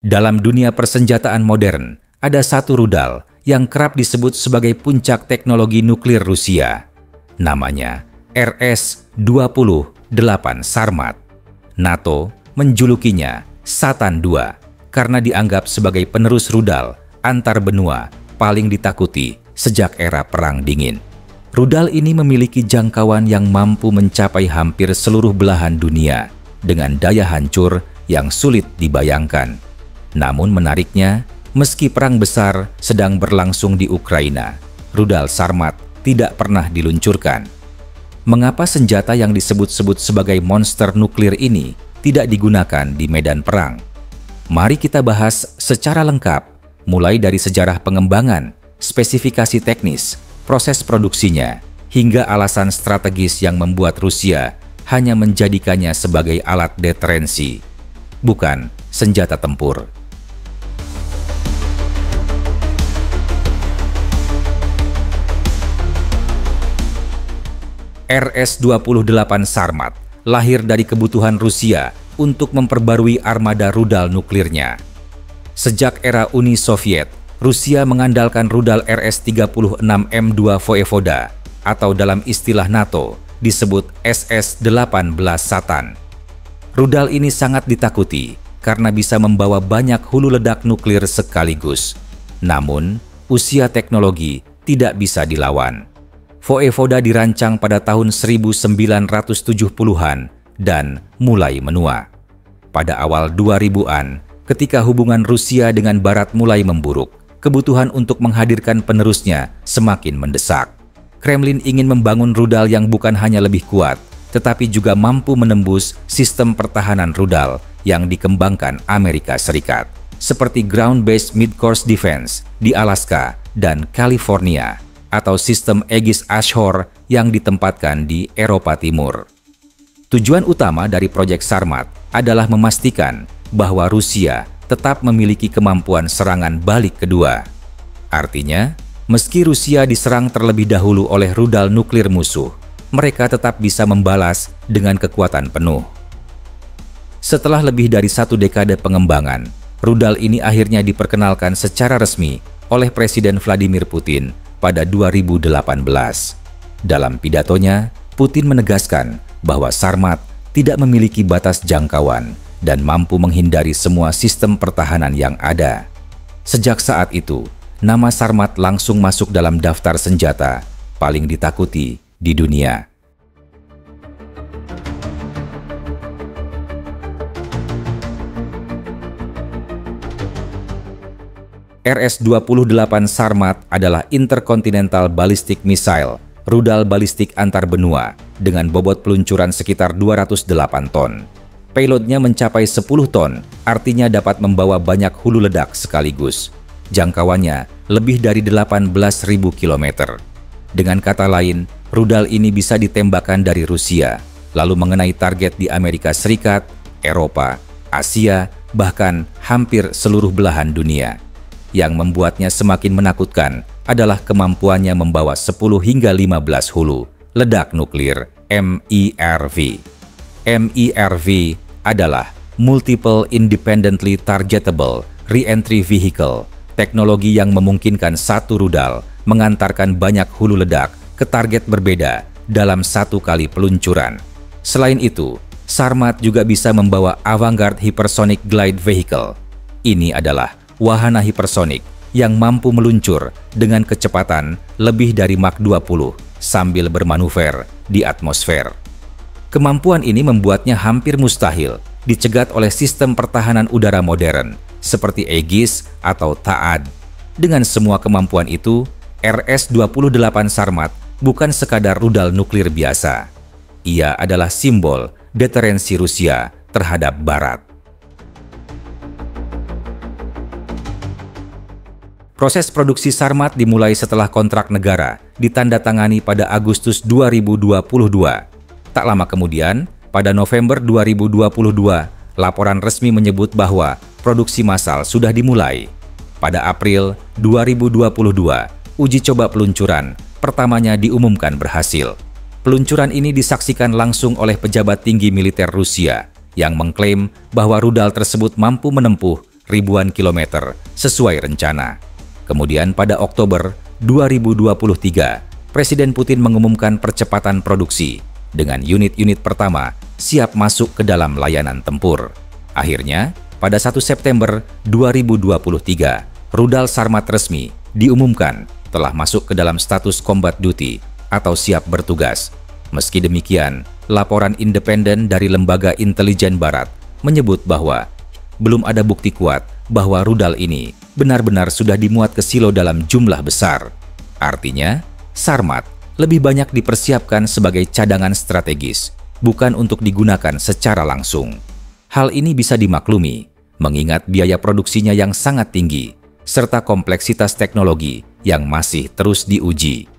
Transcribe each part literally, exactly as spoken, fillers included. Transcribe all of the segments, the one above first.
Dalam dunia persenjataan modern, ada satu rudal yang kerap disebut sebagai puncak teknologi nuklir Rusia. Namanya R S dua puluh delapan Sarmat. NATO menjulukinya Satan dua karena dianggap sebagai penerus rudal antar benua paling ditakuti sejak era Perang Dingin. Rudal ini memiliki jangkauan yang mampu mencapai hampir seluruh belahan dunia dengan daya hancur yang sulit dibayangkan. Namun menariknya, meski perang besar sedang berlangsung di Ukraina, rudal Sarmat tidak pernah diluncurkan. Mengapa senjata yang disebut-sebut sebagai monster nuklir ini tidak digunakan di medan perang? Mari kita bahas secara lengkap, mulai dari sejarah pengembangan, spesifikasi teknis, proses produksinya, hingga alasan strategis yang membuat Rusia hanya menjadikannya sebagai alat deterensi, bukan senjata tempur. R S dua puluh delapan Sarmat lahir dari kebutuhan Rusia untuk memperbarui armada rudal nuklirnya. Sejak era Uni Soviet, Rusia mengandalkan rudal R S tiga puluh enam M dua Voevoda atau dalam istilah NATO disebut S S delapan belas Satan. Rudal ini sangat ditakuti karena bisa membawa banyak hulu ledak nuklir sekaligus. Namun, usia teknologi tidak bisa dilawan. Voevoda dirancang pada tahun seribu sembilan ratus tujuh puluhan dan mulai menua. Pada awal dua ribuan, ketika hubungan Rusia dengan Barat mulai memburuk, kebutuhan untuk menghadirkan penerusnya semakin mendesak. Kremlin ingin membangun rudal yang bukan hanya lebih kuat, tetapi juga mampu menembus sistem pertahanan rudal yang dikembangkan Amerika Serikat, seperti Ground Based Midcourse Defense di Alaska dan California, atau sistem Aegis Ashore yang ditempatkan di Eropa Timur. Tujuan utama dari proyek Sarmat adalah memastikan bahwa Rusia tetap memiliki kemampuan serangan balik kedua. Artinya, meski Rusia diserang terlebih dahulu oleh rudal nuklir musuh, mereka tetap bisa membalas dengan kekuatan penuh. Setelah lebih dari satu dekade pengembangan, rudal ini akhirnya diperkenalkan secara resmi oleh Presiden Vladimir Putin pada dua ribu delapan belas. Dalam pidatonya, Putin menegaskan bahwa Sarmat tidak memiliki batas jangkauan dan mampu menghindari semua sistem pertahanan yang ada. Sejak saat itu, nama Sarmat langsung masuk dalam daftar senjata paling ditakuti di dunia. R S dua puluh delapan Sarmat adalah Intercontinental Ballistic Missile, rudal balistik antar benua dengan bobot peluncuran sekitar dua ratus delapan ton. Payloadnya mencapai sepuluh ton, artinya dapat membawa banyak hulu ledak sekaligus. Jangkauannya lebih dari delapan belas ribu kilometer. Dengan kata lain, rudal ini bisa ditembakkan dari Rusia, lalu mengenai target di Amerika Serikat, Eropa, Asia, bahkan hampir seluruh belahan dunia. Yang membuatnya semakin menakutkan adalah kemampuannya membawa sepuluh hingga lima belas hulu ledak nuklir M I R V. M I R V adalah Multiple Independently Targetable Re-entry Vehicle, teknologi yang memungkinkan satu rudal mengantarkan banyak hulu ledak ke target berbeda dalam satu kali peluncuran. Selain itu, Sarmat juga bisa membawa Avangard Hypersonic Glide Vehicle. Ini adalah wahana hipersonik yang mampu meluncur dengan kecepatan lebih dari Mach dua puluh sambil bermanuver di atmosfer. Kemampuan ini membuatnya hampir mustahil dicegat oleh sistem pertahanan udara modern seperti Aegis atau THAAD. Dengan semua kemampuan itu, R S dua puluh delapan Sarmat bukan sekadar rudal nuklir biasa. Ia adalah simbol deterensi Rusia terhadap Barat. Proses produksi Sarmat dimulai setelah kontrak negara ditandatangani pada Agustus dua ribu dua puluh dua. Tak lama kemudian, pada November dua ribu dua puluh dua, laporan resmi menyebut bahwa produksi massal sudah dimulai. Pada April dua ribu dua puluh dua, uji coba peluncuran pertamanya diumumkan berhasil. Peluncuran ini disaksikan langsung oleh pejabat tinggi militer Rusia yang mengklaim bahwa rudal tersebut mampu menempuh ribuan kilometer sesuai rencana. Kemudian pada Oktober dua ribu dua puluh tiga, Presiden Putin mengumumkan percepatan produksi dengan unit-unit pertama siap masuk ke dalam layanan tempur. Akhirnya, pada satu September dua ribu dua puluh tiga, rudal Sarmat resmi diumumkan telah masuk ke dalam status combat duty atau siap bertugas. Meski demikian, laporan independen dari lembaga intelijen Barat menyebut bahwa belum ada bukti kuat bahwa rudal ini benar-benar sudah dimuat ke silo dalam jumlah besar. Artinya, Sarmat lebih banyak dipersiapkan sebagai cadangan strategis, bukan untuk digunakan secara langsung. Hal ini bisa dimaklumi, mengingat biaya produksinya yang sangat tinggi, serta kompleksitas teknologi yang masih terus diuji.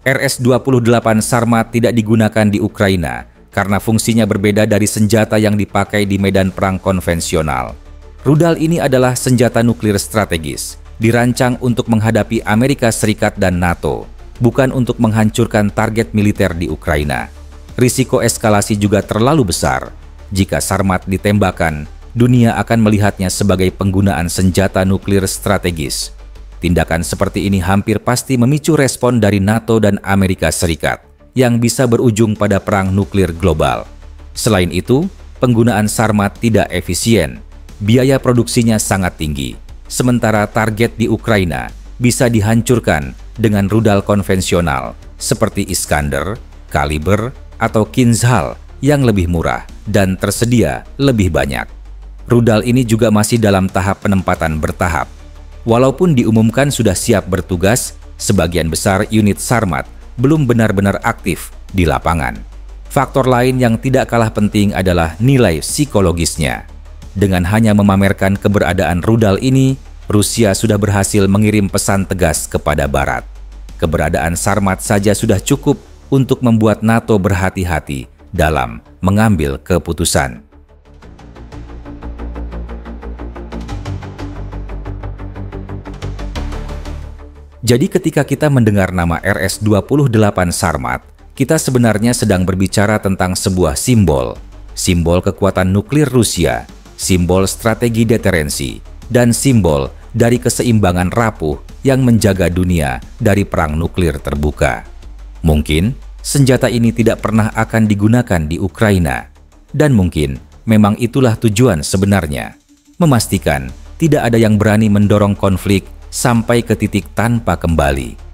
R S dua puluh delapan Sarmat tidak digunakan di Ukraina karena fungsinya berbeda dari senjata yang dipakai di medan perang konvensional. Rudal ini adalah senjata nuklir strategis, dirancang untuk menghadapi Amerika Serikat dan NATO, bukan untuk menghancurkan target militer di Ukraina. Risiko eskalasi juga terlalu besar. Jika Sarmat ditembakkan, dunia akan melihatnya sebagai penggunaan senjata nuklir strategis. Tindakan seperti ini hampir pasti memicu respon dari NATO dan Amerika Serikat, yang bisa berujung pada perang nuklir global. Selain itu, penggunaan Sarmat tidak efisien. Biaya produksinya sangat tinggi, sementara target di Ukraina bisa dihancurkan dengan rudal konvensional seperti Iskander, Kaliber, atau Kinzhal yang lebih murah dan tersedia lebih banyak. Rudal ini juga masih dalam tahap penempatan bertahap. Walaupun diumumkan sudah siap bertugas, sebagian besar unit Sarmat belum benar-benar aktif di lapangan. Faktor lain yang tidak kalah penting adalah nilai psikologisnya. Dengan hanya memamerkan keberadaan rudal ini, Rusia sudah berhasil mengirim pesan tegas kepada Barat. Keberadaan Sarmat saja sudah cukup untuk membuat NATO berhati-hati dalam mengambil keputusan. Jadi ketika kita mendengar nama R S dua puluh delapan Sarmat, kita sebenarnya sedang berbicara tentang sebuah simbol. Simbol kekuatan nuklir Rusia, simbol strategi deterensi, dan simbol dari keseimbangan rapuh yang menjaga dunia dari perang nuklir terbuka. Mungkin senjata ini tidak pernah akan digunakan di Ukraina. Dan mungkin memang itulah tujuan sebenarnya. Memastikan tidak ada yang berani mendorong konflik sampai ke titik tanpa kembali.